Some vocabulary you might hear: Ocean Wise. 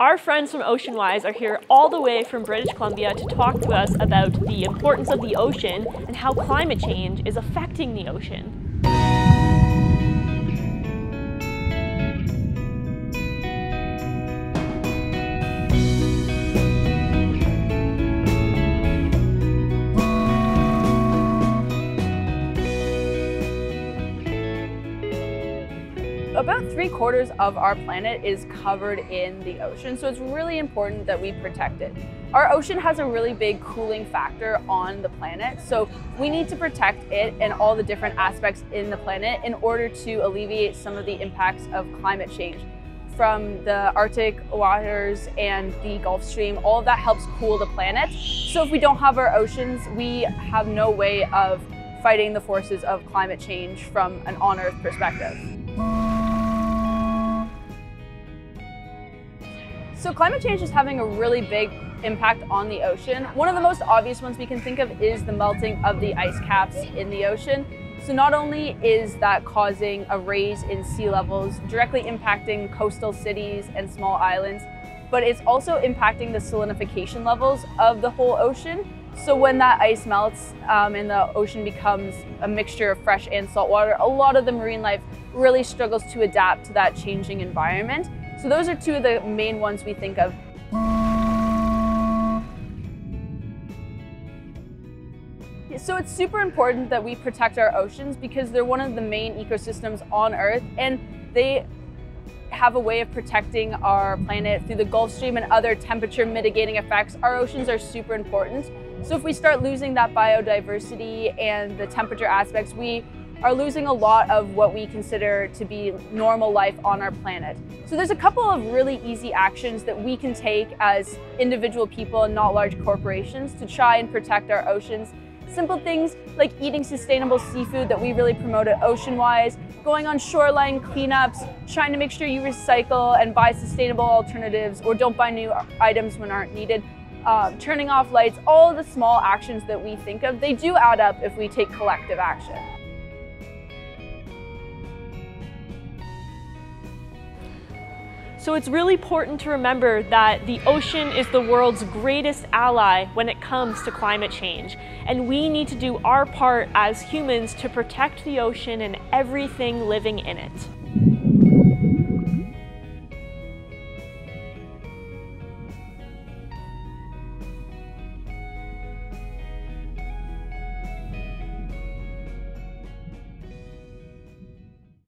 Our friends from Ocean Wise are here all the way from British Columbia to talk to us about the importance of the ocean and how climate change is affecting the ocean. About 3/4 of our planet is covered in the ocean, so it's really important that we protect it. Our ocean has a really big cooling factor on the planet, so we need to protect it and all the different aspects in the planet in order to alleviate some of the impacts of climate change. From the Arctic waters and the Gulf Stream, all of that helps cool the planet. So if we don't have our oceans, we have no way of fighting the forces of climate change from an on-Earth perspective. So climate change is having a really big impact on the ocean. One of the most obvious ones we can think of is the melting of the ice caps in the ocean. So not only is that causing a rise in sea levels, directly impacting coastal cities and small islands, but it's also impacting the salinification levels of the whole ocean. So when that ice melts and the ocean becomes a mixture of fresh and salt water, a lot of the marine life really struggles to adapt to that changing environment. So those are two of the main ones we think of. So it's super important that we protect our oceans because they're one of the main ecosystems on Earth, and they have a way of protecting our planet through the Gulf Stream and other temperature mitigating effects. Our oceans are super important. So if we start losing that biodiversity and the temperature aspects, we are losing a lot of what we consider to be normal life on our planet. So there's a couple of really easy actions that we can take as individual people and not large corporations to try and protect our oceans. Simple things like eating sustainable seafood that we really promote at Ocean Wise, going on shoreline cleanups, trying to make sure you recycle and buy sustainable alternatives or don't buy new items when aren't needed, turning off lights, all the small actions that we think of, they do add up if we take collective action. So it's really important to remember that the ocean is the world's greatest ally when it comes to climate change. And we need to do our part as humans to protect the ocean and everything living in it.